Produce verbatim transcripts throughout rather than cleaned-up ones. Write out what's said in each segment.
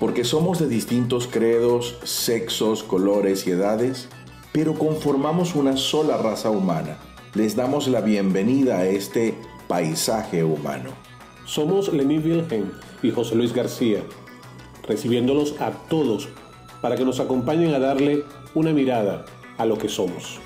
porque somos de distintos credos, sexos, colores y edades, pero conformamos una sola raza humana. Les damos la bienvenida a este paisaje humano. Somos Lenin Wilhelm y José Luis García, recibiéndolos a todos para que nos acompañen a darle una mirada a lo que somos.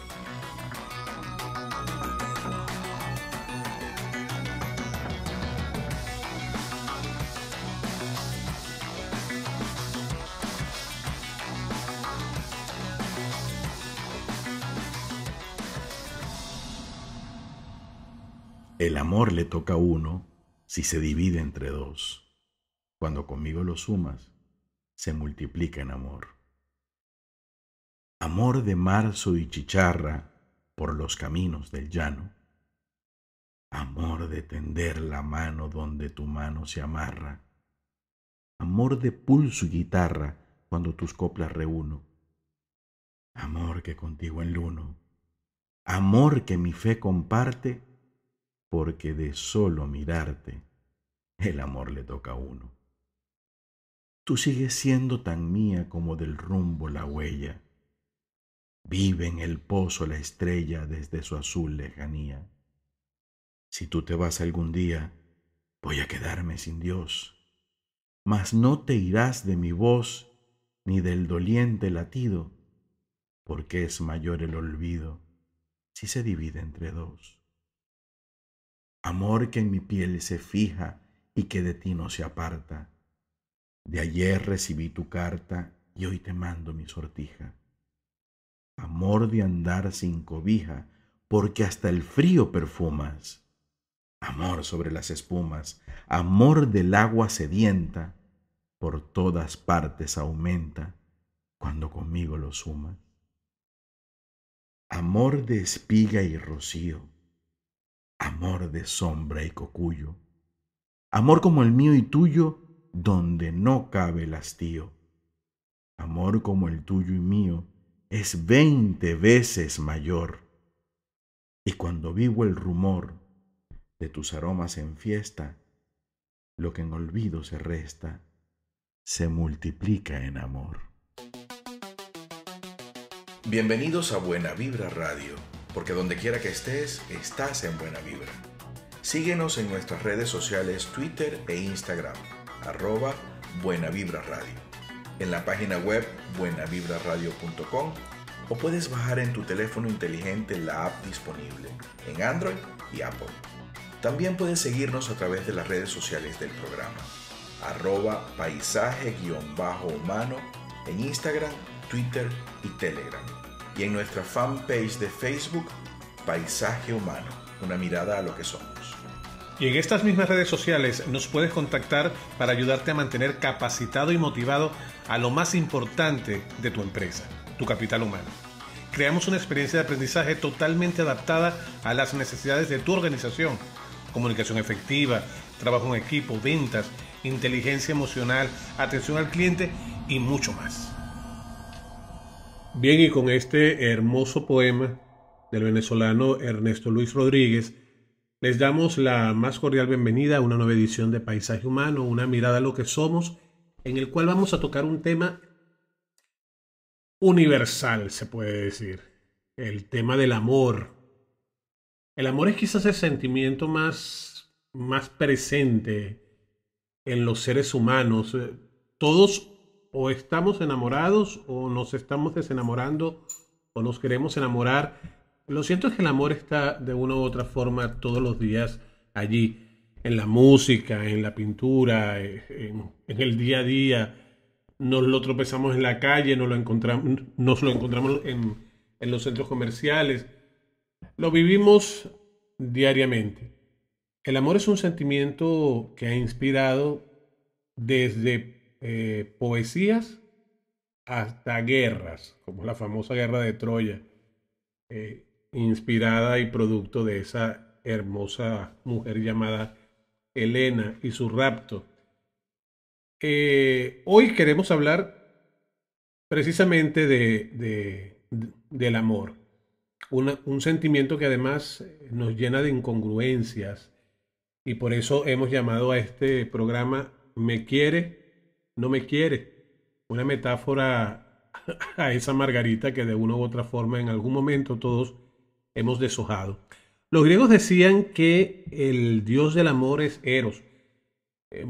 El amor le toca a uno si se divide entre dos. Cuando conmigo lo sumas, se multiplica en amor. Amor de marzo y chicharra por los caminos del llano. Amor de tender la mano donde tu mano se amarra. Amor de pulso y guitarra cuando tus coplas reúno. Amor que contigo enluno. Amor que mi fe comparte. Porque de solo mirarte, el amor le toca a uno. Tú sigues siendo tan mía como del rumbo la huella. Vive en el pozo la estrella desde su azul lejanía. Si tú te vas algún día, voy a quedarme sin Dios. Mas no te irás de mi voz, ni del doliente latido, porque es mayor el olvido si se divide entre dos. Amor que en mi piel se fija y que de ti no se aparta. De ayer recibí tu carta y hoy te mando mi sortija. Amor de andar sin cobija, porque hasta el frío perfumas. Amor sobre las espumas, amor del agua sedienta, por todas partes aumenta cuando conmigo lo sumas. Amor de espiga y rocío. Amor de sombra y cocuyo, amor como el mío y tuyo, donde no cabe el hastío. Amor como el tuyo y mío es veinte veces mayor. Y cuando vivo el rumor de tus aromas en fiesta, lo que en olvido se resta, se multiplica en amor. Bienvenidos a Buena Vibra Radio. Porque donde quiera que estés, estás en Buena Vibra. Síguenos en nuestras redes sociales Twitter e Instagram, arroba Buena Vibra Radio. En la página web buena vibra radio punto com o puedes bajar en tu teléfono inteligente la app disponible en Android y Apple. También puedes seguirnos a través de las redes sociales del programa, arroba paisaje-humano en Instagram, Twitter y Telegram. Y en nuestra fanpage de Facebook, Paisaje Humano, una mirada a lo que somos. Y en estas mismas redes sociales nos puedes contactar para ayudarte a mantener capacitado y motivado a lo más importante de tu empresa, tu capital humano. Creamos una experiencia de aprendizaje totalmente adaptada a las necesidades de tu organización. Comunicación efectiva, trabajo en equipo, ventas, inteligencia emocional, atención al cliente y mucho más. Bien, y con este hermoso poema del venezolano Ernesto Luis Rodríguez, les damos la más cordial bienvenida a una nueva edición de Paisaje Humano, una mirada a lo que somos, en el cual vamos a tocar un tema universal, se puede decir, el tema del amor. El amor es quizás el sentimiento más, más presente en los seres humanos. Todos o estamos enamorados o nos estamos desenamorando o nos queremos enamorar. Lo cierto es que el amor está de una u otra forma todos los días allí. En la música, en la pintura, en, en el día a día. Nos lo tropezamos en la calle, nos lo encontramos, nos lo encontramos en, en los centros comerciales. Lo vivimos diariamente. El amor es un sentimiento que ha inspirado desde Eh, poesías hasta guerras, como la famosa guerra de Troya, eh, inspirada y producto de esa hermosa mujer llamada Helena y su rapto. Eh, hoy queremos hablar precisamente de, de, de, del amor, Una, un sentimiento que además nos llena de incongruencias, y por eso hemos llamado a este programa Me Quiere no me quiere. Una metáfora a esa margarita que de una u otra forma en algún momento todos hemos deshojado. Los griegos decían que el dios del amor es Eros. Eh,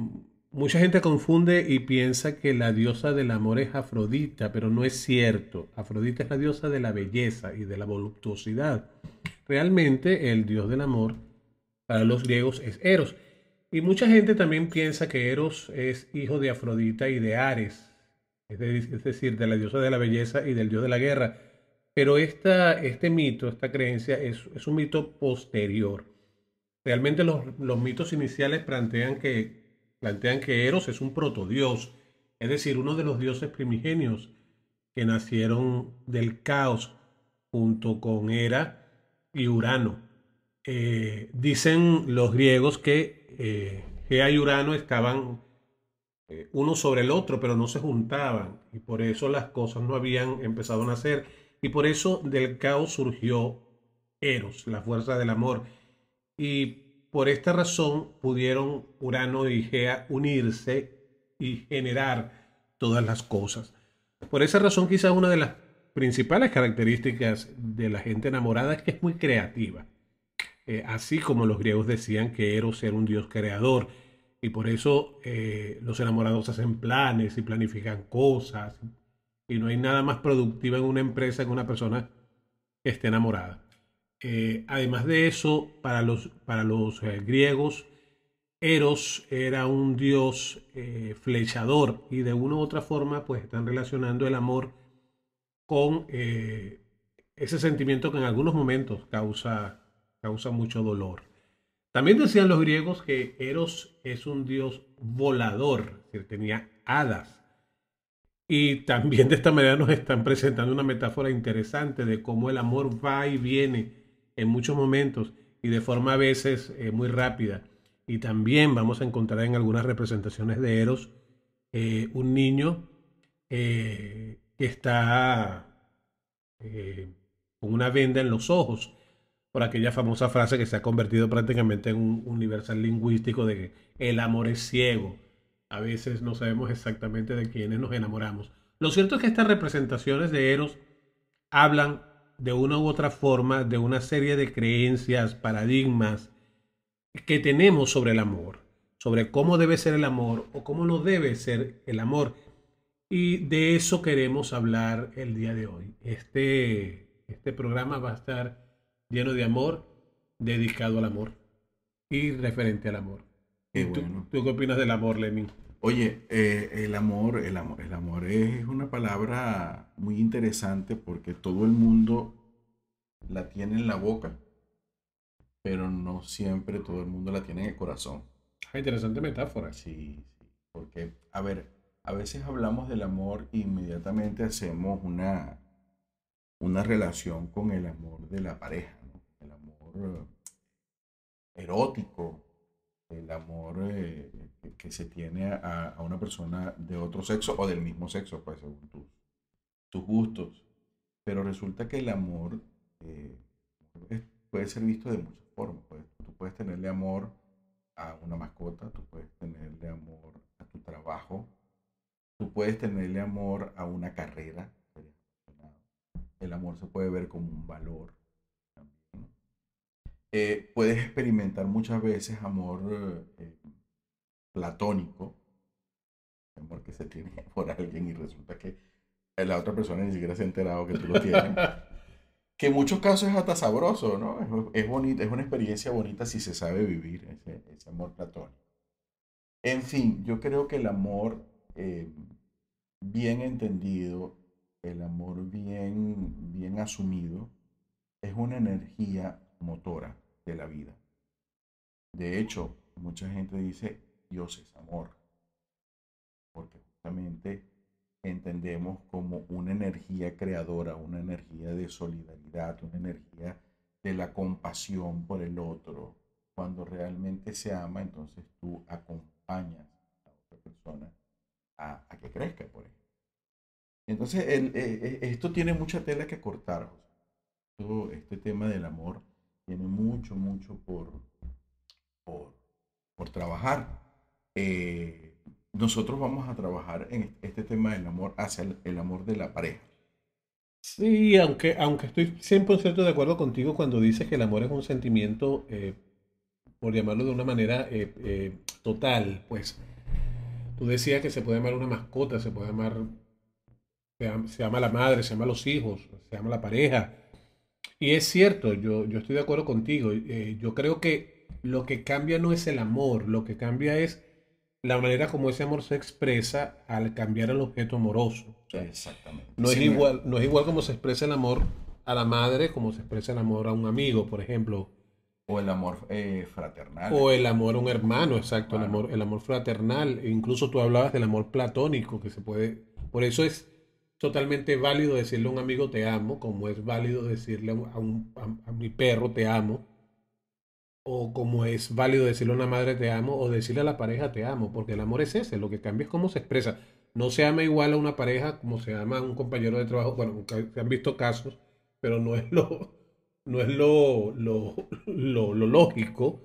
mucha gente confunde y piensa que la diosa del amor es Afrodita, pero no es cierto. Afrodita es la diosa de la belleza y de la voluptuosidad. Realmente el dios del amor para los griegos es Eros. Y mucha gente también piensa que Eros es hijo de Afrodita y de Ares, es decir, de la diosa de la belleza y del dios de la guerra. Pero esta, este mito, esta creencia es, es un mito posterior. Realmente los, los mitos iniciales plantean que, plantean que Eros es un protodios, es decir, uno de los dioses primigenios que nacieron del caos junto con Hera y Urano. Eh, dicen los griegos que eh, Gea y Urano estaban eh, uno sobre el otro, pero no se juntaban, y por eso las cosas no habían empezado a nacer, y por eso del caos surgió Eros, la fuerza del amor. Y por esta razón pudieron Urano y Gea unirse y generar todas las cosas. Por esa razón quizás una de las principales características de la gente enamorada es que es muy creativa. Eh, así como los griegos decían que Eros era un dios creador. Y por eso eh, los enamorados hacen planes y planifican cosas. Y no hay nada más productivo en una empresa que una persona que esté enamorada. Eh, además de eso, para los, para los eh, griegos, Eros era un dios eh, flechador, y de una u otra forma pues están relacionando el amor con eh, ese sentimiento que en algunos momentos causa, causa mucho dolor. También decían los griegos que Eros es un dios volador, que tenía alas. Y también de esta manera nos están presentando una metáfora interesante de cómo el amor va y viene en muchos momentos y de forma a veces eh, muy rápida. Y también vamos a encontrar en algunas representaciones de Eros eh, un niño eh, que está eh, con una venda en los ojos, por aquella famosa frase que se ha convertido prácticamente en un universal lingüístico de que el amor es ciego. A veces no sabemos exactamente de quiénes nos enamoramos. Lo cierto es que estas representaciones de Eros hablan de una u otra forma de una serie de creencias, paradigmas que tenemos sobre el amor, sobre cómo debe ser el amor o cómo no debe ser el amor. Y de eso queremos hablar el día de hoy. Este, este programa va a estar lleno de amor, dedicado al amor y referente al amor. Qué bueno. ¿Tú, ¿Tú qué opinas del amor, Lenin? Oye, eh, el amor, el amor, el amor es una palabra muy interesante porque todo el mundo la tiene en la boca, pero no siempre todo el mundo la tiene en el corazón. Ah, interesante metáfora. Sí, sí, porque, a ver, a veces hablamos del amor e inmediatamente hacemos una, una relación con el amor de la pareja, ¿no? El amor erótico. El amor eh, que se tiene a, a una persona de otro sexo o del mismo sexo, pues, según tu, tus gustos. Pero resulta que el amor eh, es, puede ser visto de muchas formas. Pues. Tú puedes tenerle amor a una mascota, tú puedes tenerle amor a tu trabajo, tú puedes tenerle amor a una carrera. El amor se puede ver como un valor. Eh, puedes experimentar muchas veces amor eh, platónico, amor que se tiene por alguien y resulta que la otra persona ni siquiera se ha enterado que tú lo tienes, que en muchos casos es hasta sabroso, ¿no? Es, es bonito, es una experiencia bonita si se sabe vivir ese, ese amor platónico. En fin, yo creo que el amor eh, bien entendido, el amor bien, bien asumido, es una energía motora de la vida. De hecho, mucha gente dice Dios es amor, porque justamente entendemos como una energía creadora, una energía de solidaridad, una energía de la compasión por el otro. Cuando realmente se ama, entonces tú acompañas a otra persona a, a que crezca, por ejemplo. Entonces, el, el, esto tiene mucha tela que cortar. Todo este tema del amor tiene mucho, mucho por, por, por trabajar. Eh, nosotros vamos a trabajar en este tema del amor hacia el, el amor de la pareja. Sí, aunque, aunque estoy cien por ciento de acuerdo contigo cuando dices que el amor es un sentimiento, eh, por llamarlo de una manera eh, eh, total, pues tú decías que se puede amar una mascota, se puede amar, se ama, se ama la madre, se ama los hijos, se ama la pareja. Y es cierto, yo, yo estoy de acuerdo contigo. Eh, yo creo que lo que cambia no es el amor, lo que cambia es la manera como ese amor se expresa al cambiar el objeto amoroso. O sea, exactamente. No es, sí, igual, no es igual como se expresa el amor a la madre, como se expresa el amor a un amigo, por ejemplo. O el amor eh, fraternal. O el amor a un hermano, exacto, hermano. El amor, el amor fraternal. E incluso tú hablabas del amor platónico, que se puede... Por eso es totalmente válido decirle a un amigo te amo, como es válido decirle a, un, a, a mi perro te amo, o como es válido decirle a una madre te amo, o decirle a la pareja te amo, porque el amor es ese, lo que cambia es cómo se expresa. No se ama igual a una pareja como se ama a un compañero de trabajo. Bueno, se han visto casos, pero no es lo... No es lo, lo, lo, lo lógico,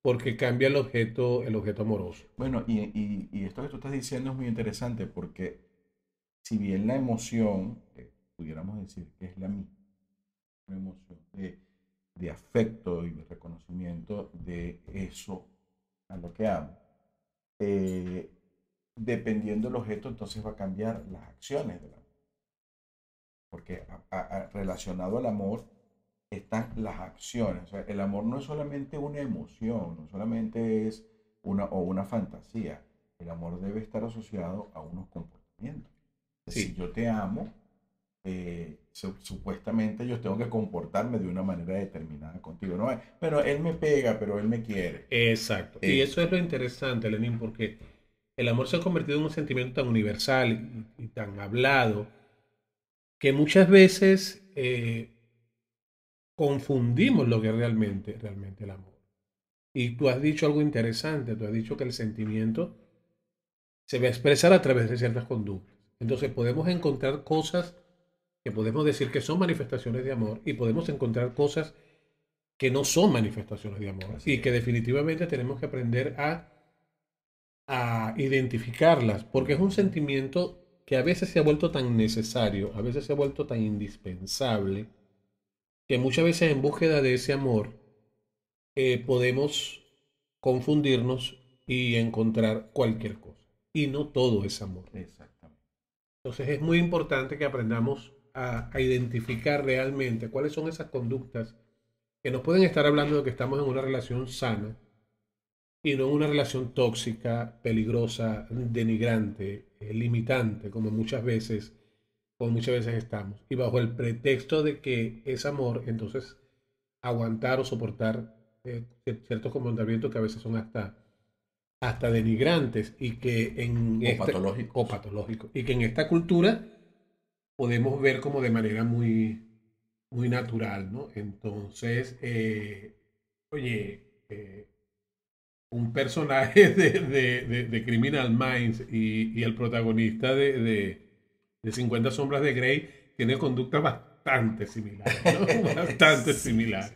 porque cambia el objeto, el objeto amoroso. Bueno, y, y, y esto que tú estás diciendo es muy interesante, porque si bien la emoción, eh, pudiéramos decir que es la misma, una emoción de, de afecto y de reconocimiento de eso a lo que amo, eh, dependiendo del objeto, entonces va a cambiar las acciones del amor. Porque a, a, a, relacionado al amor, están las acciones. O sea, el amor no es solamente una emoción, no solamente es una o una fantasía. El amor debe estar asociado a unos comportamientos. Sí. Si yo te amo, eh, su, supuestamente yo tengo que comportarme de una manera determinada contigo. No, pero él me pega, pero él me quiere. Exacto. Eh, y eso es lo interesante, Lenin, porque el amor se ha convertido en un sentimiento tan universal y, y tan hablado que muchas veces... Eh, confundimos lo que es realmente, realmente el amor. Y tú has dicho algo interesante, tú has dicho que el sentimiento se va a expresar a través de ciertas conductas. Entonces podemos encontrar cosas que podemos decir que son manifestaciones de amor y podemos encontrar cosas que no son manifestaciones de amor. Así y es. Que definitivamente tenemos que aprender a, a identificarlas, porque es un sentimiento que a veces se ha vuelto tan necesario, a veces se ha vuelto tan indispensable, que muchas veces en búsqueda de ese amor eh, podemos confundirnos y encontrar cualquier cosa. Y no todo es amor. Exactamente. Entonces es muy importante que aprendamos a, a identificar realmente cuáles son esas conductas que nos pueden estar hablando de que estamos en una relación sana y no en una relación tóxica, peligrosa, denigrante, eh, limitante, como muchas veces... como muchas veces estamos, y bajo el pretexto de que es amor, entonces aguantar o soportar eh, ciertos comportamientos que a veces son hasta, hasta denigrantes y que en o esta, patológicos. O patológicos, y que en esta cultura podemos ver como de manera muy, muy natural, ¿no? Entonces, eh, oye, eh, un personaje de, de, de, de Criminal Minds y, y el protagonista de... de de cincuenta sombras de Grey, tiene conductas bastante similares, ¿no? Bastante sí, similares.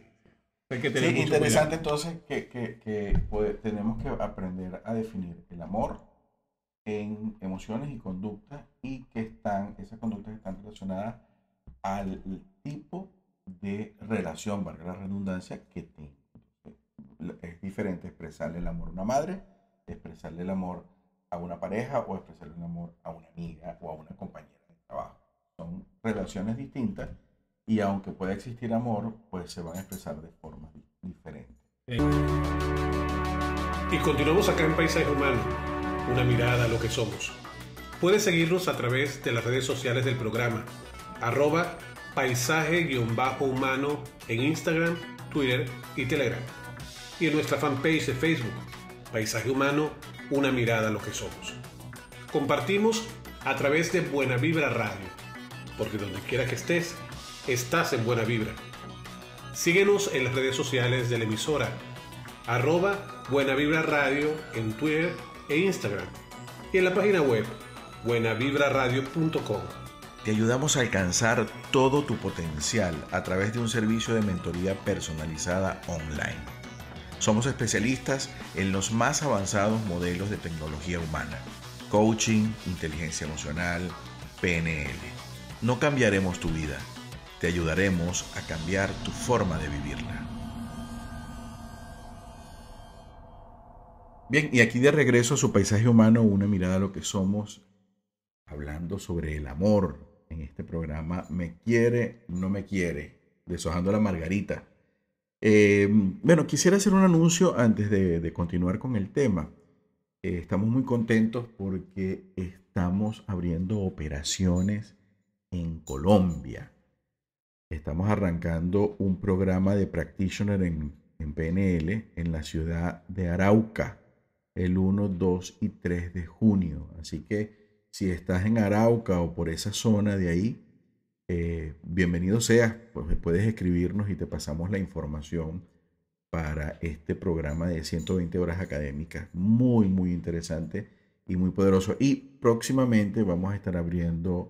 Sí, que sí, interesante entonces que, que, que poder, tenemos que aprender a definir el amor en emociones y conductas, y que están, esas conductas están relacionadas al tipo de relación, valga la redundancia, que tengo. Es diferente expresarle el amor a una madre, expresarle el amor a una pareja o expresarle el amor a una amiga o a una compañera. Trabajo. Son relaciones distintas y aunque pueda existir amor, pues se van a expresar de formas diferentes. Y continuamos acá en Paisaje Humano, una mirada a lo que somos. Puedes seguirnos a través de las redes sociales del programa, arroba paisaje-humano en Instagram, Twitter y Telegram. Y en nuestra fanpage de Facebook, Paisaje Humano, una mirada a lo que somos. Compartimos a través de Buena Vibra Radio, porque donde quiera que estés, estás en Buena Vibra. Síguenos en las redes sociales de la emisora, arroba Buena Vibra Radio en Twitter e Instagram, y en la página web, buena vibra radio punto com. Te ayudamos a alcanzar todo tu potencial a través de un servicio de mentoría personalizada online. Somos especialistas en los más avanzados modelos de tecnología humana, coaching, inteligencia emocional, P N L. No cambiaremos tu vida, te ayudaremos a cambiar tu forma de vivirla. Bien, y aquí de regreso a su paisaje humano, una mirada a lo que somos, hablando sobre el amor en este programa Me Quiere, No Me Quiere, deshojando la margarita. Eh, bueno, quisiera hacer un anuncio antes de, de continuar con el tema. Eh, estamos muy contentos porque estamos abriendo operaciones en Colombia. Estamos arrancando un programa de practitioner en, en P N L en la ciudad de Arauca el uno, dos y tres de junio. Así que si estás en Arauca o por esa zona de ahí, Eh, bienvenido seas, pues puedes escribirnos y te pasamos la información para este programa de ciento veinte horas académicas, muy muy interesante y muy poderoso. Y próximamente vamos a estar abriendo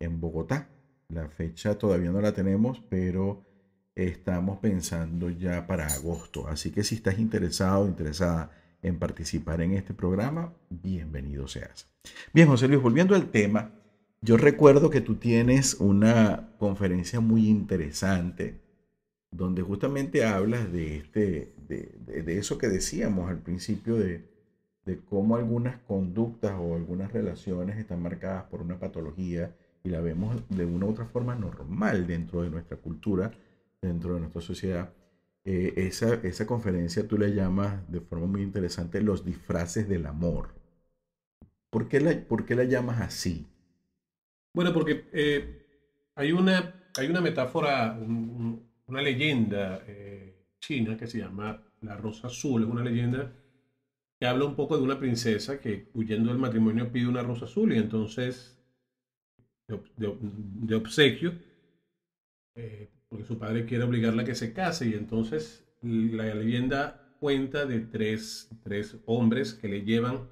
en Bogotá, la fecha todavía no la tenemos, pero estamos pensando ya para agosto, así que si estás interesado, interesada en participar en este programa, bienvenido seas. Bien, José Luis, volviendo al tema, yo recuerdo que tú tienes una conferencia muy interesante donde justamente hablas de, este, de, de, de eso que decíamos al principio de, de cómo algunas conductas o algunas relaciones están marcadas por una patología y la vemos de una u otra forma normal dentro de nuestra cultura, dentro de nuestra sociedad. Eh, esa, esa conferencia tú le llamas de forma muy interesante los disfraces del amor. ¿Por qué la, por qué la llamas así? Bueno, porque eh, hay, una, hay una metáfora, un, un, una leyenda eh, china que se llama La Rosa Azul. Es una leyenda que habla un poco de una princesa que huyendo del matrimonio pide una rosa azul y entonces de, de, de obsequio, eh, porque su padre quiere obligarla a que se case, y entonces la leyenda cuenta de tres, tres hombres que le llevan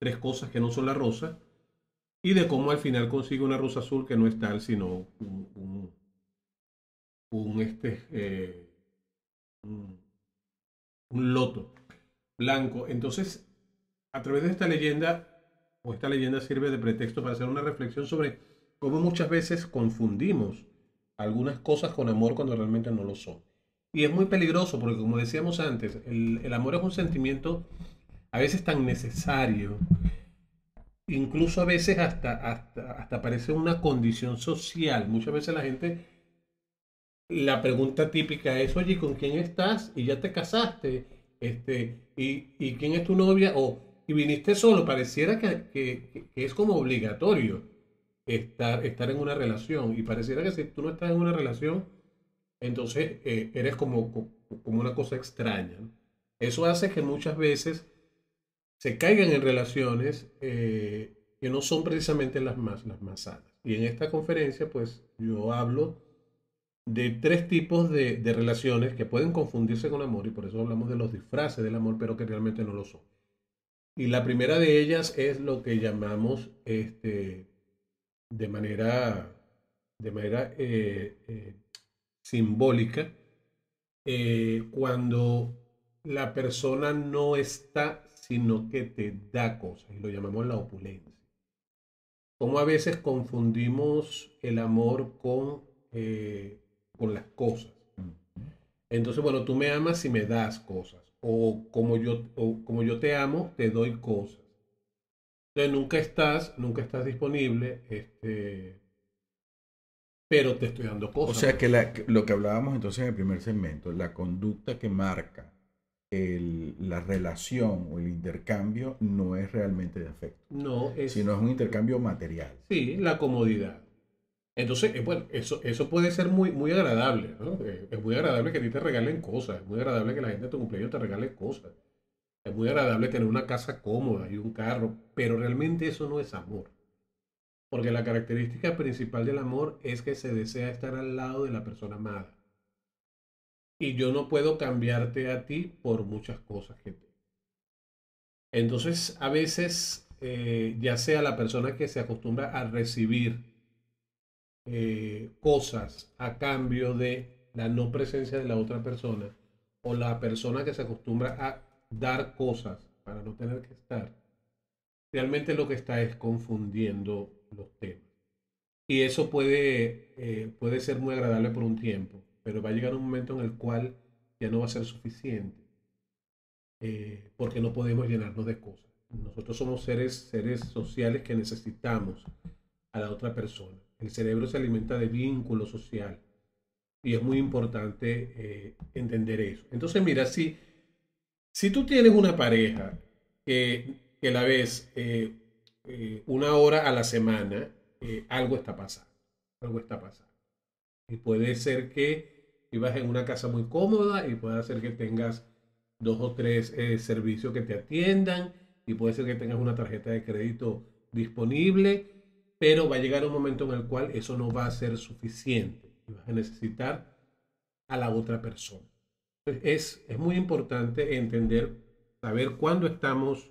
tres cosas que no son la rosa, y de cómo al final consigue una rosa azul que no es tal, sino un, un, un, este, eh, un, un loto blanco. Entonces, a través de esta leyenda, o esta leyenda sirve de pretexto para hacer una reflexión sobre cómo muchas veces confundimos algunas cosas con amor cuando realmente no lo son. Y es muy peligroso porque, como decíamos antes, el, el amor es un sentimiento a veces tan necesario, incluso a veces hasta, hasta, hasta parece una condición social. Muchas veces la gente, la pregunta típica es, oye, ¿con quién estás? Y ya te casaste, este, y, y ¿quién es tu novia? O, y viniste solo. Pareciera que, que, que es como obligatorio estar, estar en una relación, y pareciera que si tú no estás en una relación, entonces eh, eres como, como una cosa extraña, ¿no? Eso hace que muchas veces se caigan en relaciones eh, que no son precisamente las más, las más sanas. Y en esta conferencia, pues, yo hablo de tres tipos de, de relaciones que pueden confundirse con amor, y por eso hablamos de los disfraces del amor, pero que realmente no lo son. Y la primera de ellas es lo que llamamos este, de manera, de manera eh, eh, simbólica, eh, cuando la persona no está, sino que te da cosas, y lo llamamos la opulencia. Como a veces confundimos el amor con, eh, con las cosas. Entonces, bueno, tú me amas si me das cosas, o como yo, o como yo te amo, te doy cosas. Entonces nunca estás, nunca estás disponible, este, pero te estoy dando cosas. O sea, que, la, que lo que hablábamos entonces en el primer segmento, la conducta que marca El, la relación o el intercambio no es realmente de afecto, no es, sino es un intercambio material. Sí, la comodidad. Entonces, bueno, eso, eso puede ser muy, muy agradable, ¿no? Es muy agradable que a ti te regalen cosas, es muy agradable que la gente a tu cumpleaños te regale cosas, es muy agradable tener una casa cómoda y un carro, pero realmente eso no es amor. Porque la característica principal del amor es que se desea estar al lado de la persona amada. Y yo no puedo cambiarte a ti por muchas cosas que tengo. Entonces, a veces, eh, ya sea la persona que se acostumbra a recibir eh, cosas a cambio de la no presencia de la otra persona, o la persona que se acostumbra a dar cosas para no tener que estar, realmente lo que está es confundiendo los temas. Y eso puede, eh, puede ser muy agradable por un tiempo, pero va a llegar un momento en el cual ya no va a ser suficiente, eh, porque no podemos llenarnos de cosas. Nosotros somos seres, seres sociales que necesitamos a la otra persona. El cerebro se alimenta de vínculo social y es muy importante eh, entender eso. Entonces mira, si, si tú tienes una pareja que, que la ves eh, eh, una hora a la semana, eh, algo está pasando, algo está pasando. Y puede ser que vivas en una casa muy cómoda y puede ser que tengas dos o tres eh, servicios que te atiendan y puede ser que tengas una tarjeta de crédito disponible, pero va a llegar un momento en el cual eso no va a ser suficiente. Vas a necesitar a la otra persona. Es, es muy importante entender, saber cuándo estamos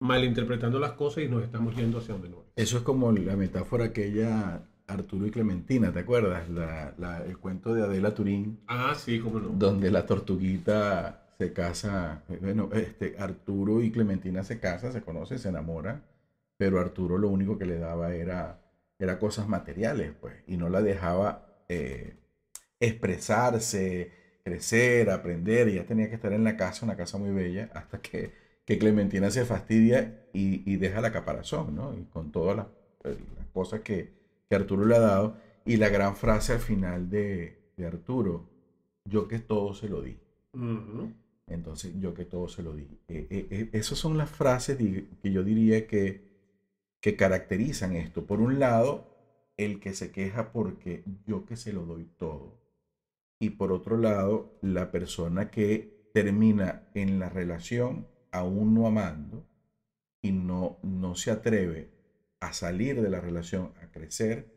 malinterpretando las cosas y nos estamos yendo hacia donde no. Eso es como la metáfora aquella Arturo y Clementina, ¿te acuerdas? La, la, el cuento de Adela Turín. Ah, sí, cómo no. Donde la tortuguita se casa, bueno, este, Arturo y Clementina se casan, se conocen, se enamoran, pero Arturo lo único que le daba era, era cosas materiales, pues, y no la dejaba eh, expresarse, crecer, aprender. Ella tenía que estar en la casa, una casa muy bella, hasta que, que Clementina se fastidia y, y deja la caparazón, ¿no? Y con todas las, las cosas que, que Arturo le ha dado, y la gran frase al final de, de Arturo, yo que todo se lo di. Uh-huh. Entonces, yo que todo se lo di. Eh, eh, eh, esas son las frases que yo diría que que caracterizan esto. Por un lado, el que se queja porque yo que se lo doy todo. Y por otro lado, la persona que termina en la relación aún no amando y no, no se atreve a salir de la relación, a crecer,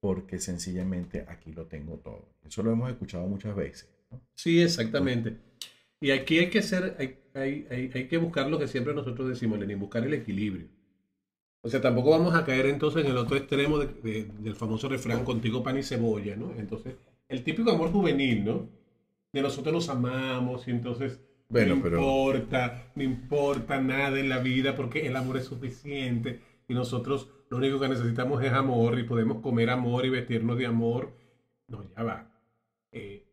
porque sencillamente aquí lo tengo todo. Eso lo hemos escuchado muchas veces, ¿no? Sí, exactamente. Y aquí hay que ser, hay, hay, hay, hay que buscar lo que siempre nosotros decimos, Lenin, buscar el equilibrio. O sea, tampoco vamos a caer entonces en el otro extremo de, de, del famoso refrán contigo pan y cebolla, ¿no? Entonces, el típico amor juvenil, ¿no? De nosotros nos amamos y entonces bueno, no pero... importa, no importa nada en la vida porque el amor es suficiente y nosotros lo único que necesitamos es amor y podemos comer amor y vestirnos de amor. No, ya va. Eh,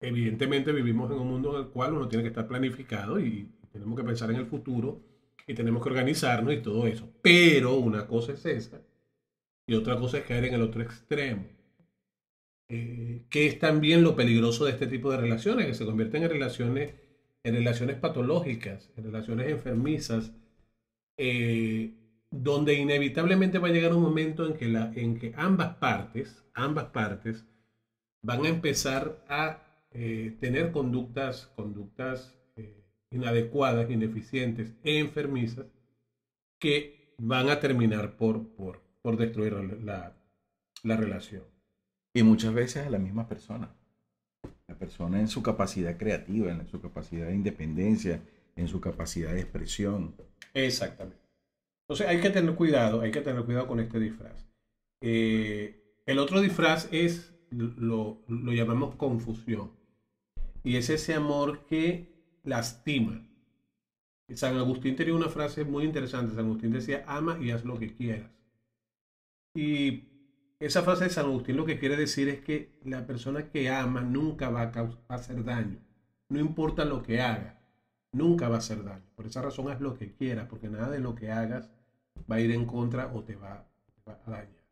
evidentemente vivimos en un mundo en el cual uno tiene que estar planificado y tenemos que pensar en el futuro. Y tenemos que organizarnos y todo eso. Pero una cosa es esa. Y otra cosa es caer en el otro extremo. Eh, que es también lo peligroso de este tipo de relaciones. Que se convierten en relaciones, en relaciones patológicas. En relaciones enfermizas. Eh, donde inevitablemente va a llegar un momento en que, la, en que ambas partes. Ambas partes. Van a empezar a eh, tener conductas. Conductas. inadecuadas, ineficientes, enfermizas, que van a terminar por, por, por destruir la, la relación. Y muchas veces a la misma persona. La persona en su capacidad creativa, en su capacidad de independencia, en su capacidad de expresión. Exactamente. Entonces hay que tener cuidado, hay que tener cuidado con este disfraz. Eh, el otro disfraz es, lo, lo llamamos confusión. Y es ese amor que lastima. San Agustín tenía una frase muy interesante. San Agustín decía, ama y haz lo que quieras. Y esa frase de San Agustín lo que quiere decir es que la persona que ama nunca va a hacer daño. No importa lo que haga, nunca va a hacer daño. Por esa razón haz lo que quieras, porque nada de lo que hagas va a ir en contra o te va, te va a dañar.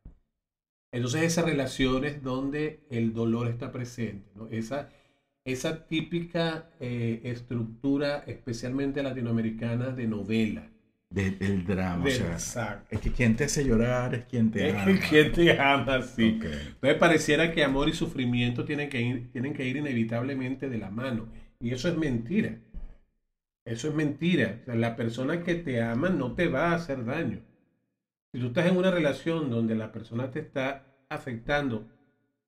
Entonces esas relaciones donde el dolor está presente, ¿no? Esa Esa típica eh, estructura, especialmente latinoamericana, de novela. De, del drama. Del, o sea, exacto. Es que quien te hace llorar es quien te es ama. Es quien te ama, sí. Okay. Entonces pareciera que amor y sufrimiento tienen que, ir, tienen que ir inevitablemente de la mano. Y eso es mentira. Eso es mentira. O sea, la persona que te ama no te va a hacer daño. Si tú estás en una relación donde la persona te está afectando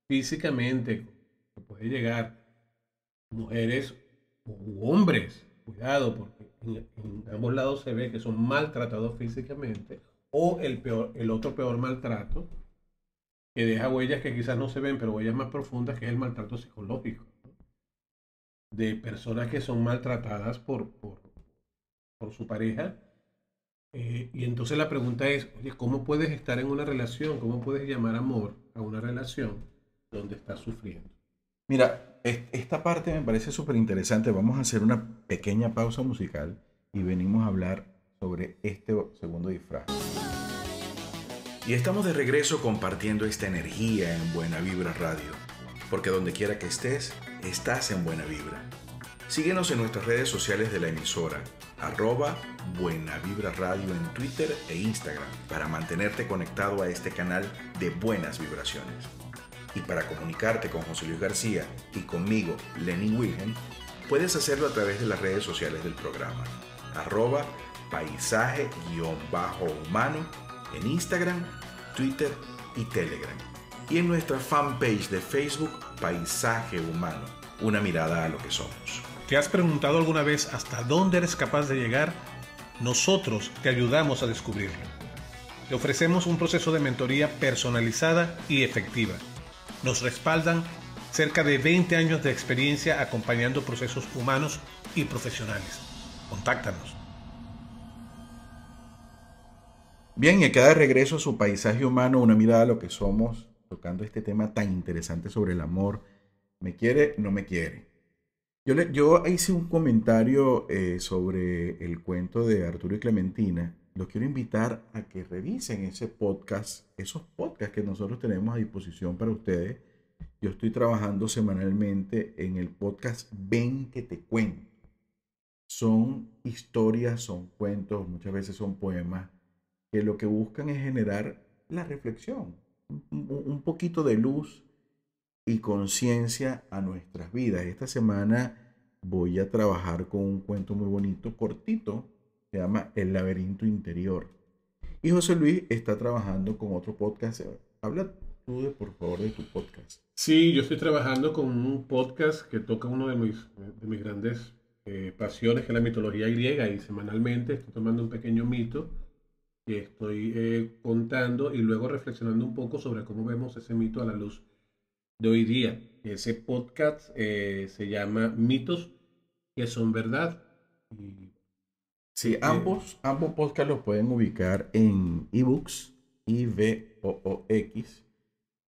físicamente, te puede llegar... mujeres u hombres, cuidado, porque en, en ambos lados se ve que son maltratados físicamente, o el, peor, el otro peor maltrato, que deja huellas que quizás no se ven, pero huellas más profundas, que es el maltrato psicológico, ¿no? de personas que son maltratadas por, por, por su pareja. Eh, y entonces la pregunta es, oye, ¿cómo puedes estar en una relación? ¿Cómo puedes llamar amor a una relación donde estás sufriendo? Mira, esta parte me parece súper interesante. Vamos a hacer una pequeña pausa musical y venimos a hablar sobre este segundo disfraz. Y estamos de regreso compartiendo esta energía en Buena Vibra Radio, porque donde quiera que estés, estás en Buena Vibra. Síguenos en nuestras redes sociales de la emisora, arroba Buena Vibra Radio en Twitter e Instagram, para mantenerte conectado a este canal de buenas vibraciones. Y para comunicarte con José Luis García y conmigo, Lenin Wilhelm, puedes hacerlo a través de las redes sociales del programa, arroba paisaje-humano en Instagram, Twitter y Telegram. Y en nuestra fanpage de Facebook, Paisaje Humano, una mirada a lo que somos. ¿Te has preguntado alguna vez hasta dónde eres capaz de llegar? Nosotros te ayudamos a descubrirlo. Te ofrecemos un proceso de mentoría personalizada y efectiva. Nos respaldan cerca de veinte años de experiencia acompañando procesos humanos y profesionales. Contáctanos. Bien, y acá de regreso a su Paisaje Humano, una mirada a lo que somos, tocando este tema tan interesante sobre el amor. ¿Me quiere? ¿No me quiere? Yo, le, yo hice un comentario eh, sobre el cuento de Arturo y Clementina. Los quiero invitar a que revisen ese podcast, esos podcasts que nosotros tenemos a disposición para ustedes. Yo estoy trabajando semanalmente en el podcast Ven que te cuento. Son historias, son cuentos, muchas veces son poemas, que lo que buscan es generar la reflexión, un poquito de luz y conciencia a nuestras vidas. Esta semana voy a trabajar con un cuento muy bonito, cortito, se llama El laberinto interior. Y José Luis está trabajando con otro podcast. Habla tú, de, por favor, de tu podcast. Sí, yo estoy trabajando con un podcast que toca una de mis, de mis grandes eh, pasiones, que es la mitología griega, y semanalmente estoy tomando un pequeño mito que estoy eh, contando y luego reflexionando un poco sobre cómo vemos ese mito a la luz de hoy día. Ese podcast eh, se llama Mitos que son verdad. Y, sí, eh, ambos, ambos podcasts los pueden ubicar en iVoox, I V O O X,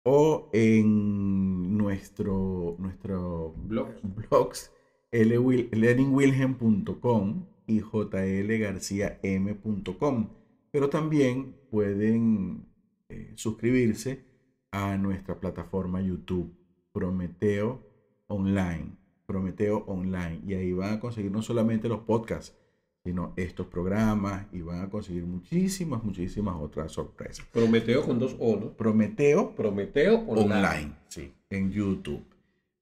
o en nuestro, nuestro blog, blogs, Lenin Wilhelm punto com y j l garcía m punto com. Pero también pueden eh, suscribirse a nuestra plataforma YouTube, Prometeo Online. Prometeo Online. Y ahí van a conseguir no solamente los podcasts, sino estos programas, y van a conseguir muchísimas, muchísimas otras sorpresas. Prometeo con dos O, ¿no? Prometeo, Prometeo Online. Online, sí, en YouTube.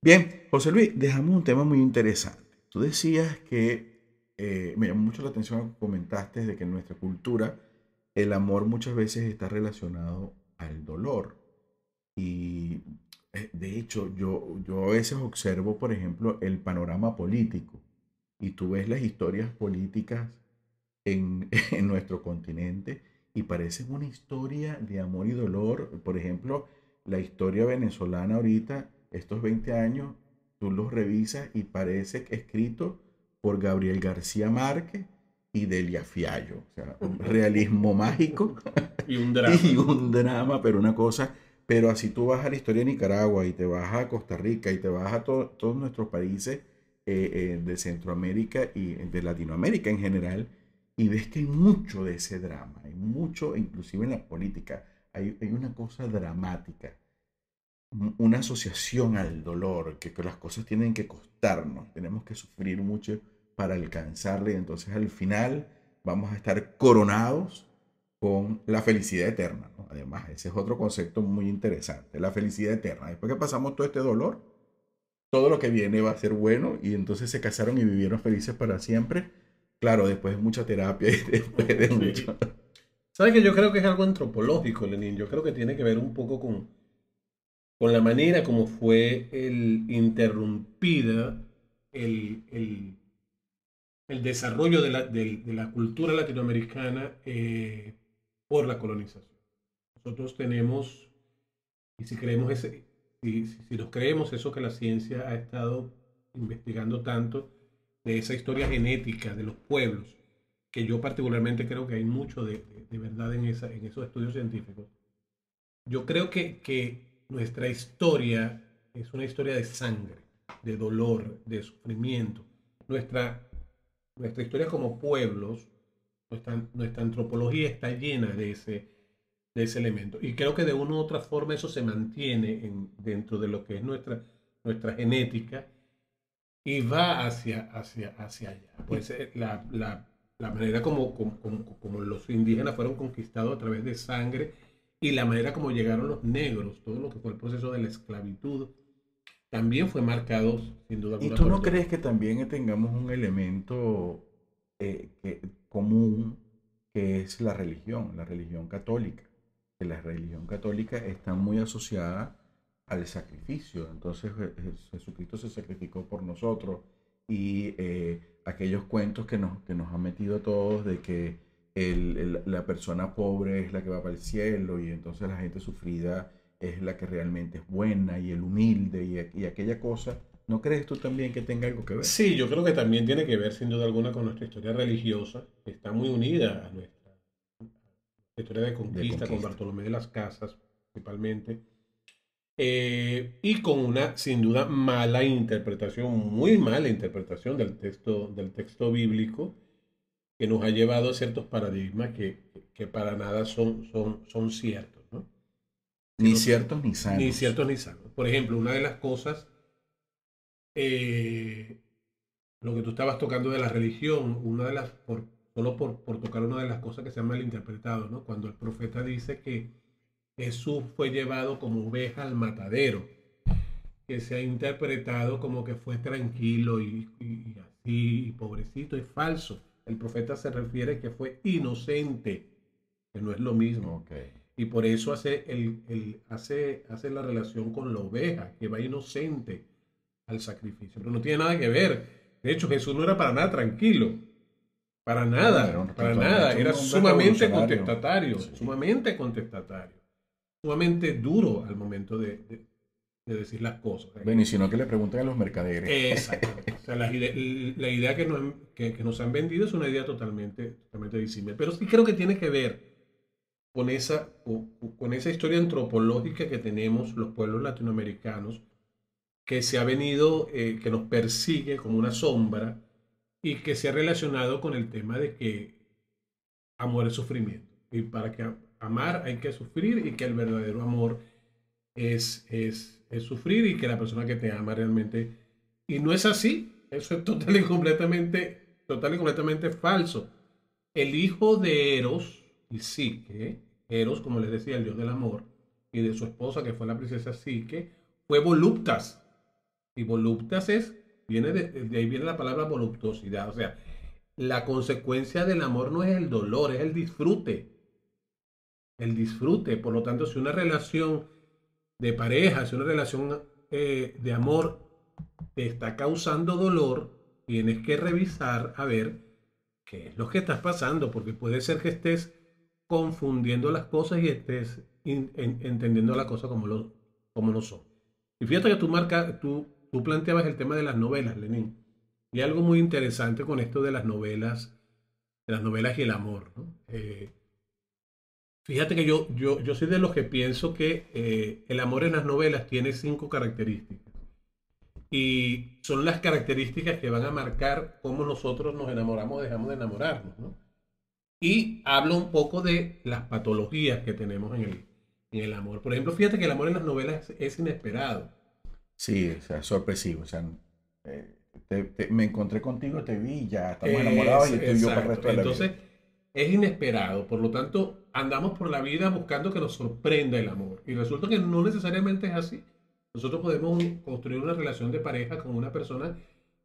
Bien, José Luis, dejamos un tema muy interesante. Tú decías que, eh, me llamó mucho la atención lo que comentaste, de que en nuestra cultura el amor muchas veces está relacionado al dolor. Y de hecho, yo, yo a veces observo, por ejemplo, el panorama político. Y tú ves las historias políticas en, en nuestro continente y parecen una historia de amor y dolor. Por ejemplo, la historia venezolana ahorita, estos veinte años, tú los revisas y parece escrito por Gabriel García Márquez y Delia Fiallo, o sea, un realismo mágico y un drama, y un drama, pero una cosa, pero así tú vas a la historia de Nicaragua y te vas a Costa Rica y te vas a to todos nuestros países eh, eh, de Centroamérica y de Latinoamérica en general, y ves que hay mucho de ese drama, hay mucho, inclusive en la política, hay, hay una cosa dramática, una asociación al dolor, que, que las cosas tienen que costarnos, tenemos que sufrir mucho para alcanzarle, entonces al final vamos a estar coronados con la felicidad eterna, ¿no? Además, ese es otro concepto muy interesante, la felicidad eterna. Después que pasamos todo este dolor, todo lo que viene va a ser bueno, y entonces se casaron y vivieron felices para siempre. Claro, después de mucha terapia y después de sí. mucho... ¿Sabes que yo creo que es algo antropológico, Lenin? Yo creo que tiene que ver un poco con, con la manera como fue el interrumpida el... el... el desarrollo de la, de, de la cultura latinoamericana eh, por la colonización. Nosotros tenemos, y si, creemos ese, si, si nos creemos eso que la ciencia ha estado investigando tanto de esa historia genética de los pueblos, que yo particularmente creo que hay mucho de, de, de verdad en, esa, en esos estudios científicos. Yo creo que, que nuestra historia es una historia de sangre, de dolor, de sufrimiento. Nuestra, nuestra historia como pueblos, nuestra, nuestra antropología está llena de ese, de ese elemento. Y creo que de una u otra forma eso se mantiene en, dentro de lo que es nuestra, nuestra genética y va hacia, hacia, hacia allá. Pues la, la, la manera como, como, como, como los indígenas fueron conquistados a través de sangre y la manera como llegaron los negros, todo lo que fue el proceso de la esclavitud, también fue marcado sin duda alguna. ¿Y tú no crees que también tengamos un elemento eh, que, común, que es la religión, la religión católica? Que la religión católica está muy asociada al sacrificio. Entonces Jesucristo se sacrificó por nosotros y eh, aquellos cuentos que nos, que nos han metido a todos de que el, el, la persona pobre es la que va para el cielo y entonces la gente sufrida es la que realmente es buena y el humilde y, y aquella cosa. ¿No crees tú también que tenga algo que ver? Sí, yo creo que también tiene que ver sin duda alguna con nuestra historia religiosa, que está muy unida a nuestra, a nuestra historia de conquista, de conquista con Bartolomé de las Casas principalmente. Eh, y con una, sin duda, mala interpretación, muy mala interpretación del texto, del texto bíblico, que nos ha llevado a ciertos paradigmas que, que para nada son, son, son ciertos, ¿no? Ni ciertos ni sanos. Ni ciertos ni sanos. Por ejemplo, una de las cosas, eh, lo que tú estabas tocando de la religión, una de las, por, solo por, por tocar una de las cosas que se han malinterpretado, ¿no? Cuando el profeta dice que Jesús fue llevado como oveja al matadero, que se ha interpretado como que fue tranquilo y, y, y así, y pobrecito, es falso. El profeta se refiere que fue inocente, que no es lo mismo. Okay. Y por eso hace, el, el, hace, hace la relación con la oveja, que va inocente al sacrificio. Pero no tiene nada que ver. De hecho, Jesús no era para nada tranquilo. Para nada, no, para nada. Era sumamente contestatario, sí. sumamente contestatario. sumamente duro al momento de, de, de decir las cosas. Bueno, y si no, que le preguntan a los mercaderes. Exactamente. O sea, la, la idea que nos, que, que nos han vendido es una idea totalmente, totalmente disímil. Pero sí creo que tiene que ver con esa, o, o, con esa historia antropológica que tenemos los pueblos latinoamericanos, que se ha venido, eh, que nos persigue como una sombra y que se ha relacionado con el tema de que amor es sufrimiento. Y para que amar hay que sufrir y que el verdadero amor es, es, es sufrir y que la persona que te ama realmente... Y no es así, eso es total y completamente, total y completamente falso. El hijo de Eros y Psique, Eros como les decía, el dios del amor, y de su esposa que fue la princesa Psique, fue Voluptas. Y Voluptas es, viene de, de ahí viene la palabra voluptuosidad, o sea, la consecuencia del amor no es el dolor, es el disfrute. El disfrute, por lo tanto, si una relación de pareja, si una relación eh, de amor te está causando dolor, tienes que revisar a ver qué es lo que estás pasando, porque puede ser que estés confundiendo las cosas y estés in, en, entendiendo las cosas como, lo, como no son. Y fíjate que tú, marca, tú, tú planteabas el tema de las novelas, Lenin, y algo muy interesante con esto de las novelas, de las novelas y el amor, ¿no? Eh, Fíjate que yo, yo, yo soy de los que pienso que eh, el amor en las novelas tiene cinco características. Y son las características que van a marcar cómo nosotros nos enamoramos, dejamos de enamorarnos, ¿no? Y hablo un poco de las patologías que tenemos en el, en el amor. Por ejemplo, fíjate que el amor en las novelas es, es inesperado. Sí, o sea, sorpresivo. O sea, eh, te, te, me encontré contigo, te vi, ya estamos enamorados es, y tú exacto. y yo para el resto de la Entonces, vida. Es inesperado, por lo tanto andamos por la vida buscando que nos sorprenda el amor y resulta que no necesariamente es así. Nosotros podemos construir una relación de pareja con una persona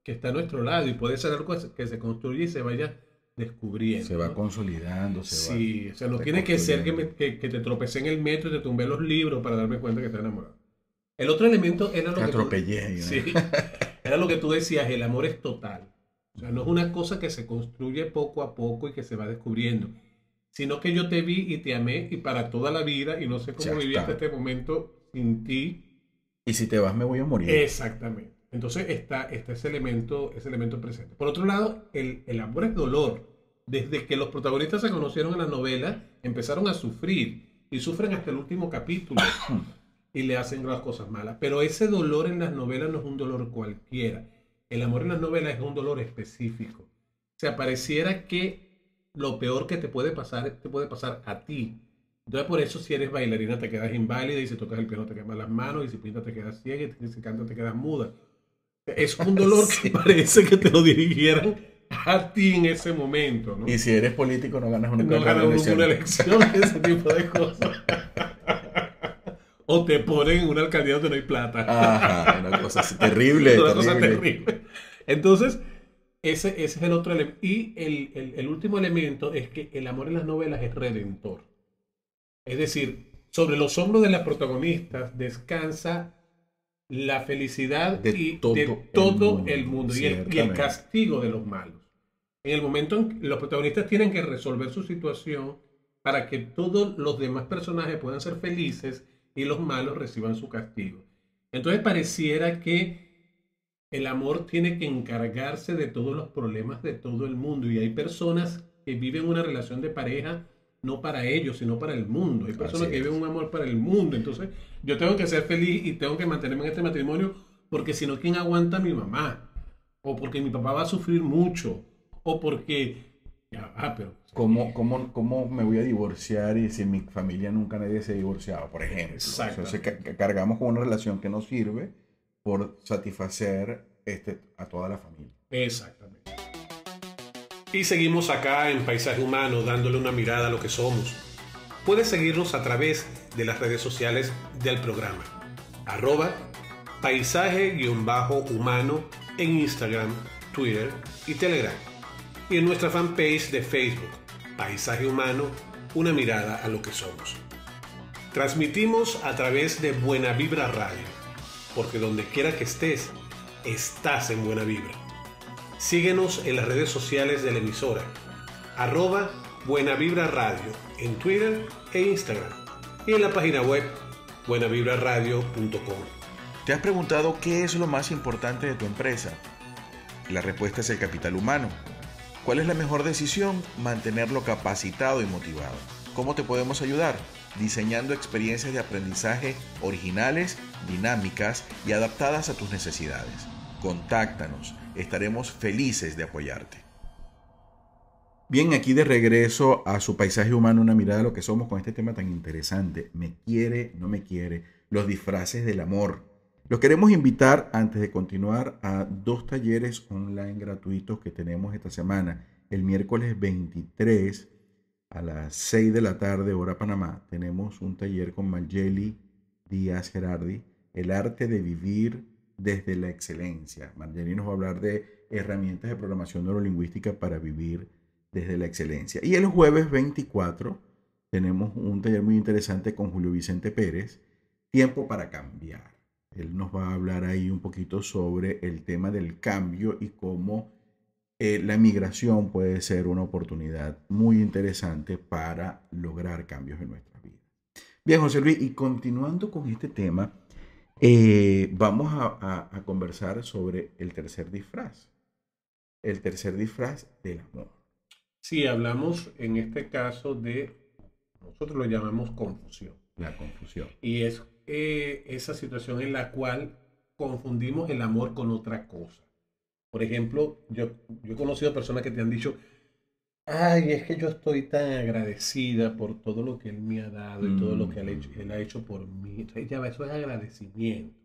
que está a nuestro lado y puede ser algo que se construye y se vaya descubriendo. Se va ¿no? consolidando. Se sí, va o sea, no tiene que ser que, me, que, que te tropecé en el metro y te tumbé los libros para darme cuenta que estás enamorado. El otro elemento era lo te que atropellé, tú, ¿no? sí, era lo que tú decías, el amor es total. O sea, no es una cosa que se construye poco a poco y que se va descubriendo, sino que yo te vi y te amé y para toda la vida y no sé cómo viví hasta este momento sin ti. Y si te vas me voy a morir. Exactamente. Entonces está, está ese, elemento, ese elemento presente. Por otro lado, el, el amor es dolor. Desde que los protagonistas se conocieron en la novela, empezaron a sufrir y sufren hasta el último capítulo y le hacen las cosas malas. Pero ese dolor en las novelas no es un dolor cualquiera. El amor en las novelas es un dolor específico. O sea, pareciera que lo peor que te puede pasar, te puede pasar a ti. Entonces, por eso, si eres bailarina, te quedas inválida, y si tocas el piano, te quemas las manos, y si pintas, te quedas ciega, y si cantas, te quedas muda. Es un dolor sí. que parece que te lo dirigieran a ti en ese momento, ¿no? Y si eres político, no ganas una, no ganas ninguna elección, ese tipo de cosas. O te ponen en una alcaldía donde no hay plata. Ajá, una cosa terrible. Una terrible. cosa terrible. Entonces, ese, ese es el otro elemento. Y el, el, el último elemento es que el amor en las novelas es redentor. Es decir, sobre los hombros de las protagonistas descansa la felicidad de y todo de todo el mundo, el mundo y, el, y el castigo de los malos. En el momento en que los protagonistas tienen que resolver su situación para que todos los demás personajes puedan ser felices y los malos reciban su castigo. Entonces pareciera que el amor tiene que encargarse de todos los problemas de todo el mundo, y hay personas que viven una relación de pareja no para ellos, sino para el mundo. Hay personas que viven un amor para el mundo. Entonces, yo tengo que ser feliz y tengo que mantenerme en este matrimonio, porque si no, ¿quién aguanta a mi mamá? O porque mi papá va a sufrir mucho. O porque... Ah, pero... ¿Cómo, cómo, cómo me voy a divorciar y si en mi familia nunca nadie se ha divorciado? Por ejemplo. Exacto. Entonces, cargamos con una relación que no sirve por satisfacer este, a toda la familia. Exactamente. Y seguimos acá en Paisaje Humano, dándole una mirada a lo que somos. Puedes seguirnos a través de las redes sociales del programa. Arroba paisaje-humano en Instagram, Twitter y Telegram. Y en nuestra fanpage de Facebook, Paisaje Humano, una mirada a lo que somos. Transmitimos a través de Buena Vibra Radio, porque donde quiera que estés, estás en Buena Vibra. Síguenos en las redes sociales de la emisora, arroba Buena Vibra Radio en Twitter e Instagram, y en la página web buena vibra radio punto com. ¿Te has preguntado qué es lo más importante de tu empresa? La respuesta es el capital humano. ¿Cuál es la mejor decisión? Mantenerlo capacitado y motivado. ¿Cómo te podemos ayudar? Diseñando experiencias de aprendizaje originales, dinámicas y adaptadas a tus necesidades. Contáctanos, estaremos felices de apoyarte. Bien, aquí de regreso a su Paisaje Humano, una mirada a lo que somos, con este tema tan interesante, me quiere, no me quiere, los disfraces del amor. Los queremos invitar, antes de continuar, a dos talleres online gratuitos que tenemos esta semana. El miércoles veintitrés a las seis de la tarde, hora Panamá, tenemos un taller con Margeli Díaz Gerardi, El arte de vivir desde la excelencia. Margeli nos va a hablar de herramientas de programación neurolingüística para vivir desde la excelencia. Y el jueves veinticuatro tenemos un taller muy interesante con Julio Vicente Pérez, Tiempo para cambiar. Él nos va a hablar ahí un poquito sobre el tema del cambio y cómo eh, la migración puede ser una oportunidad muy interesante para lograr cambios en nuestras vidas. Bien, José Luis, y continuando con este tema, Eh, vamos a, a, a conversar sobre el tercer disfraz, el tercer disfraz del amor. Sí, hablamos en este caso de, nosotros lo llamamos confusión. La confusión. Y es eh, esa situación en la cual confundimos el amor con otra cosa. Por ejemplo, yo, yo he conocido personas que te han dicho, ay, es que yo estoy tan agradecida por todo lo que él me ha dado y todo lo que él ha hecho, él ha hecho por mí. Entonces, ya, eso es agradecimiento.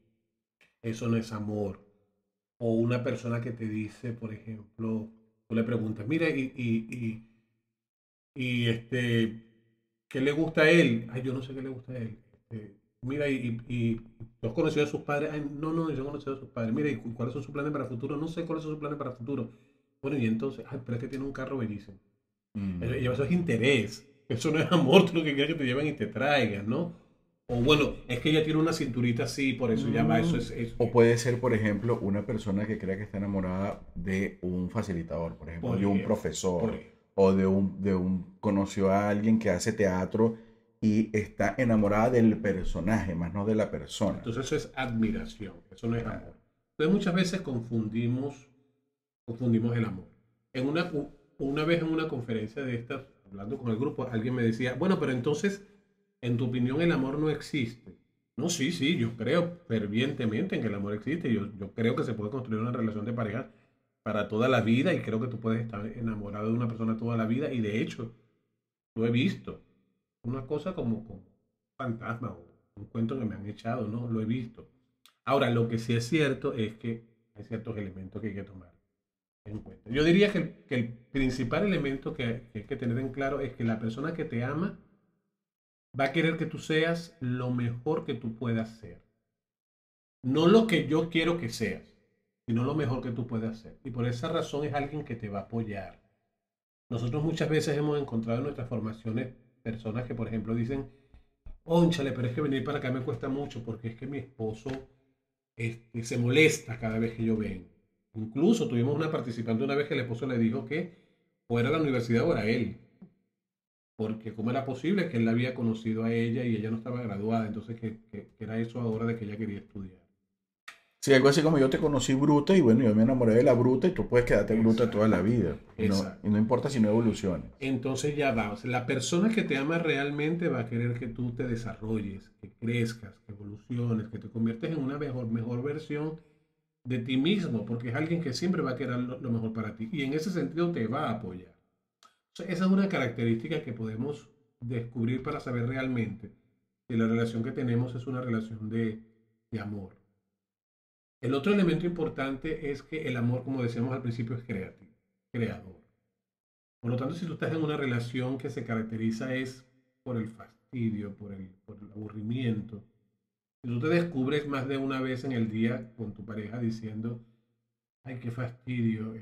Eso no es amor. O una persona que te dice, por ejemplo, tú le preguntas, mira, y, y, y, y este, ¿qué le gusta a él? Ay, yo no sé qué le gusta a él. Este, mira, y, y, y ¿tú has conocido a sus padres? Ay, no, no, yo he conocido a sus padres. Mira, ¿y cuáles son sus planes para el futuro? No sé cuáles son sus planes para el futuro. Bueno, y entonces, ay, pero es que tiene un carro bellísimo. Mm. Eso es interés. Eso no es amor, tú lo que quieres que te lleven y te traigan, ¿no? O bueno, es que ella tiene una cinturita así, por eso mm. llama eso. Es, es... O puede ser, por ejemplo, una persona que crea que está enamorada de un facilitador, por ejemplo, por de ejemplo, un profesor. O de un, de un... Conoció a alguien que hace teatro y está enamorada del personaje, más no de la persona. Entonces eso es admiración, eso no es amor. Entonces muchas veces confundimos, confundimos el amor. En una, una vez en una conferencia de estas, hablando con el grupo, alguien me decía, bueno, pero entonces, en tu opinión, el amor no existe. No, sí, sí, yo creo fervientemente en que el amor existe. Yo, yo creo que se puede construir una relación de pareja para toda la vida y creo que tú puedes estar enamorado de una persona toda la vida. Y de hecho, lo he visto. Una cosa como, como un fantasma o un cuento que me han echado, ¿no? Lo he visto. Ahora, lo que sí es cierto es que hay ciertos elementos que hay que tomar en cuenta. Yo diría que el, que el principal elemento que, que hay que tener en claro es que la persona que te ama va a querer que tú seas lo mejor que tú puedas ser. No lo que yo quiero que seas, sino lo mejor que tú puedas ser. Y por esa razón es alguien que te va a apoyar. Nosotros muchas veces hemos encontrado en nuestras formaciones personas que, por ejemplo, dicen, ónchale, pero es que venir para acá me cuesta mucho porque es que mi esposo este, se molesta cada vez que yo vengo. Incluso tuvimos una participante una vez que el esposo le dijo que fuera a la universidad o era él. Porque cómo era posible que él la había conocido a ella y ella no estaba graduada, entonces que, que, que era eso ahora de que ella quería estudiar. Sí, algo así como yo te conocí bruta y bueno, yo me enamoré de la bruta y tú puedes quedarte Exacto. bruta toda la vida. Y no, y no importa si no evoluciones. Entonces ya va, o sea, la persona que te ama realmente va a querer que tú te desarrolles, que crezcas, que evoluciones, que te conviertes en una mejor, mejor versión de ti mismo, porque es alguien que siempre va a querer lo, lo mejor para ti y en ese sentido te va a apoyar. Esa es una característica que podemos descubrir para saber realmente si la relación que tenemos es una relación de, de amor. El otro elemento importante es que el amor, como decíamos al principio, es creativo, creador. Por lo tanto, si tú estás en una relación que se caracteriza es por el fastidio, por el, por el aburrimiento, si tú te descubres más de una vez en el día con tu pareja diciendo, ay, qué fastidio,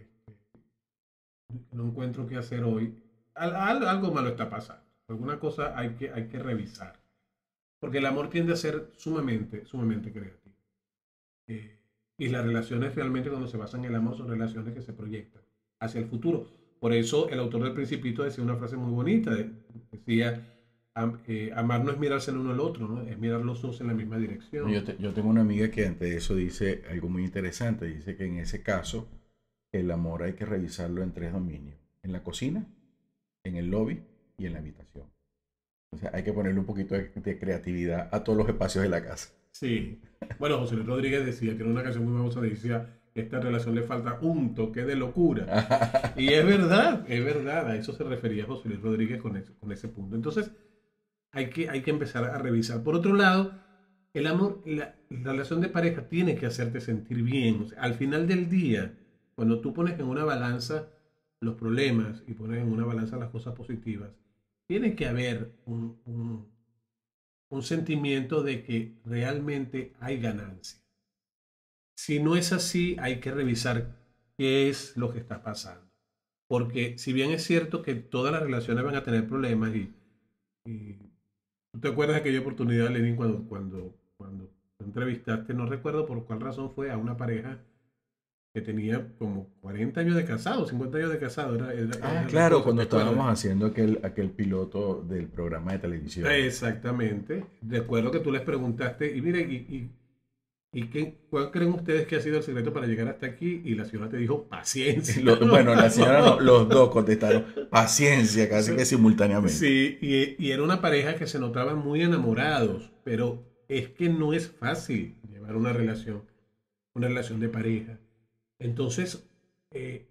no encuentro qué hacer hoy, al, al, algo malo está pasando, alguna cosa hay que, hay que revisar, porque el amor tiende a ser sumamente, sumamente creativo. Eh, y las relaciones realmente cuando se basan en el amor son relaciones que se proyectan hacia el futuro. Por eso el autor del Principito decía una frase muy bonita, decía, am, eh, amar no es mirarse el uno al otro, ¿no? Es mirar los dos en la misma dirección. Yo, te, yo tengo una amiga que ante eso dice algo muy interesante, dice que en ese caso el amor hay que revisarlo en tres dominios. En la cocina, en el lobby y en la habitación. O sea, hay que ponerle un poquito de, de creatividad a todos los espacios de la casa. Sí. Bueno, José Luis Rodríguez decía, tiene una canción muy famosa, decía, esta relación le falta un toque de locura. Y es verdad, es verdad. A eso se refería José Luis Rodríguez con ese, con ese punto. Entonces, hay que, hay que empezar a revisar. Por otro lado, el amor, la, la relación de pareja tiene que hacerte sentir bien. O sea, al final del día, cuando tú pones en una balanza los problemas y pones en una balanza las cosas positivas, tiene que haber un, un, un sentimiento de que realmente hay ganancia. Si no es así, hay que revisar qué es lo que está pasando. Porque si bien es cierto que todas las relaciones van a tener problemas, y, y tú te acuerdas de aquella oportunidad, Lenin, cuando, cuando, cuando te entrevistaste, no recuerdo por cuál razón fue, a una pareja que tenía como cuarenta años de casado, cincuenta años de casado. Era, era, ah, era claro, cuando estábamos era. haciendo aquel, aquel piloto del programa de televisión. Exactamente. Recuerdo que tú les preguntaste, y mire, y, y, y qué, ¿cuál creen ustedes que ha sido el secreto para llegar hasta aquí? Y la señora te dijo, paciencia. Lo, bueno, la señora, no, los dos contestaron, paciencia, casi que simultáneamente. Sí, y, y era una pareja que se notaba muy enamorados, pero es que no es fácil llevar una relación, una relación de pareja. Entonces, eh,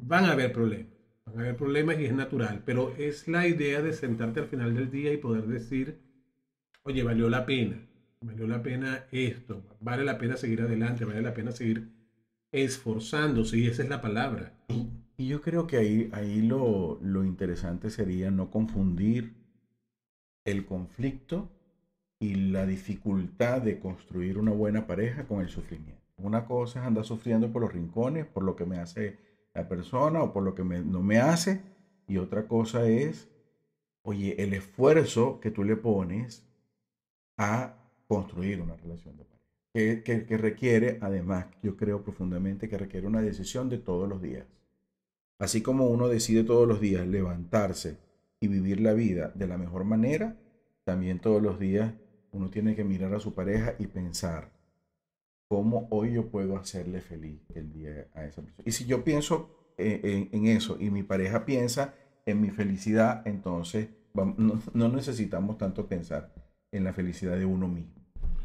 van a haber problemas, van a haber problemas y es natural, pero es la idea de sentarte al final del día y poder decir, oye, valió la pena, valió la pena esto, vale la pena seguir adelante, vale la pena seguir esforzándose, y esa es la palabra. Y, y yo creo que ahí, ahí lo, lo interesante sería no confundir el conflicto y la dificultad de construir una buena pareja con el sufrimiento. Una cosa es andar sufriendo por los rincones, por lo que me hace la persona o por lo que me, no me hace. Y otra cosa es, oye, el esfuerzo que tú le pones a construir una relación de pareja. Que, que, que requiere, además, yo creo profundamente que requiere una decisión de todos los días. Así como uno decide todos los días levantarse y vivir la vida de la mejor manera, también todos los días uno tiene que mirar a su pareja y pensar, cómo hoy yo puedo hacerle feliz el día a esa persona. Y si yo pienso eh, en, en eso y mi pareja piensa en mi felicidad, entonces vamos, no, no necesitamos tanto pensar en la felicidad de uno mismo.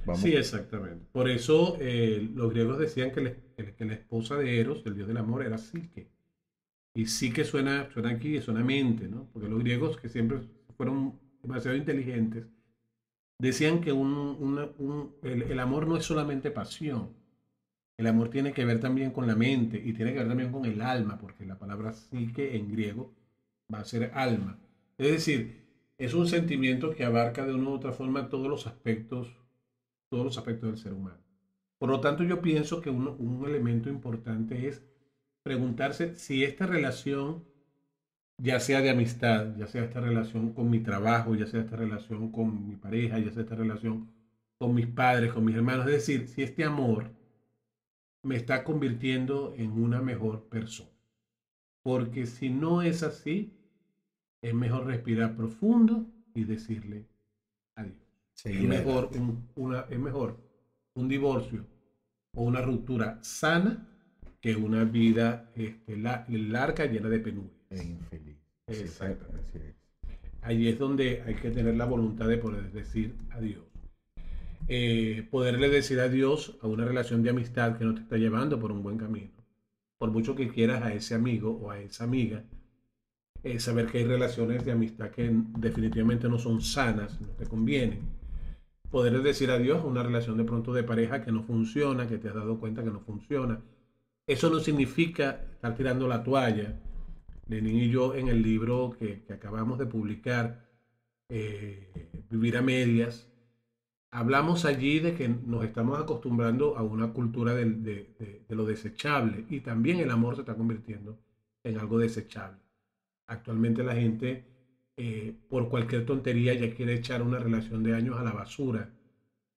Vamos. Sí, exactamente. Por eso eh, los griegos decían que, le, que la esposa de Eros, el dios del amor, era Psique. Y Psique suena, suena aquí, suena mente, ¿no? Porque los griegos, que siempre fueron demasiado inteligentes, decían que un, una, un, el, el amor no es solamente pasión. El amor tiene que ver también con la mente y tiene que ver también con el alma, porque la palabra psique en griego va a ser alma. Es decir, es un sentimiento que abarca de una u otra forma todos los aspectos, todos los aspectos del ser humano. Por lo tanto, yo pienso que uno, un elemento importante es preguntarse si esta relación, ya sea de amistad, ya sea esta relación con mi trabajo, ya sea esta relación con mi pareja, ya sea esta relación con mis padres, con mis hermanos, es decir, si este amor me está convirtiendo en una mejor persona. Porque si no es así, es mejor respirar profundo y decirle adiós. Sí, es, mejor un, una, es mejor un divorcio o una ruptura sana que una vida este, la, larga llena de penurias. E infeliz. Exacto. Sí, ahí es donde hay que tener la voluntad de poder decir adiós. Eh, poderle decir adiós a una relación de amistad que no te está llevando por un buen camino. Por mucho que quieras a ese amigo o a esa amiga, eh, saber que hay relaciones de amistad que definitivamente no son sanas, no te convienen. Poderle decir adiós a una relación de pronto de pareja que no funciona, que te has dado cuenta que no funciona. Eso no significa estar tirando la toalla. Lenin y yo, en el libro que, que acabamos de publicar, eh, Vivir a Medias, hablamos allí de que nos estamos acostumbrando a una cultura de, de, de, de lo desechable, y también el amor se está convirtiendo en algo desechable. Actualmente la gente, eh, por cualquier tontería, ya quiere echar una relación de años a la basura.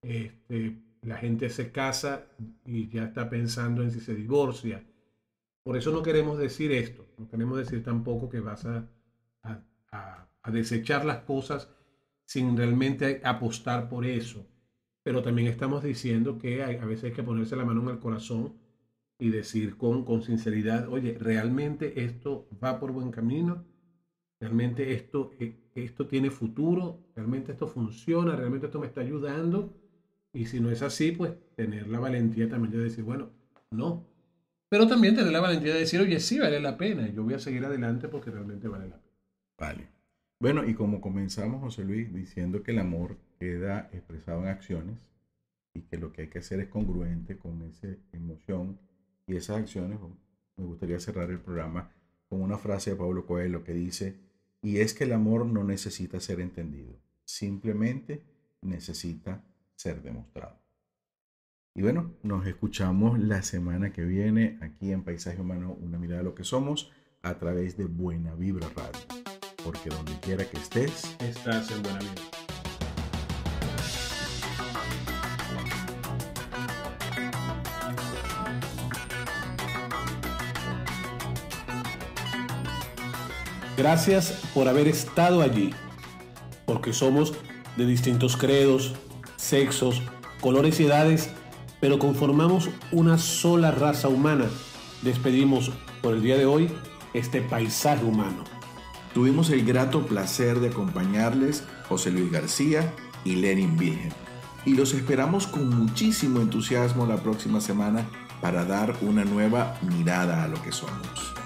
Este, la gente se casa y ya está pensando en si se divorcia. Por eso no queremos decir esto, no queremos decir tampoco que vas a, a, a, a desechar las cosas sin realmente apostar por eso. Pero también estamos diciendo que hay, a veces hay que ponerse la mano en el corazón y decir con, con sinceridad, oye, ¿realmente esto va por buen camino? ¿Realmente esto, esto tiene futuro? ¿Realmente esto funciona? ¿Realmente esto me está ayudando? Y si no es así, pues tener la valentía también de decir, bueno, no. Pero también tener la valentía de decir, oye, sí, vale la pena, yo voy a seguir adelante porque realmente vale la pena. Vale. Bueno, y como comenzamos, José Luis, diciendo que el amor queda expresado en acciones y que lo que hay que hacer es congruente con esa emoción y esas acciones, me gustaría cerrar el programa con una frase de Paulo Coelho que dice, y es que el amor no necesita ser entendido, simplemente necesita ser demostrado. Y bueno, nos escuchamos la semana que viene aquí en Paisaje Humano, una mirada a lo que somos, a través de Buena Vibra Radio. Porque donde quiera que estés, estás en Buena Vibra. Gracias por haber estado allí, porque somos de distintos credos, sexos, colores y edades, pero conformamos una sola raza humana. Despedimos por el día de hoy este paisaje humano. Tuvimos el grato placer de acompañarles José Luis García y Lenin Wilhelm. Y los esperamos con muchísimo entusiasmo la próxima semana para dar una nueva mirada a lo que somos.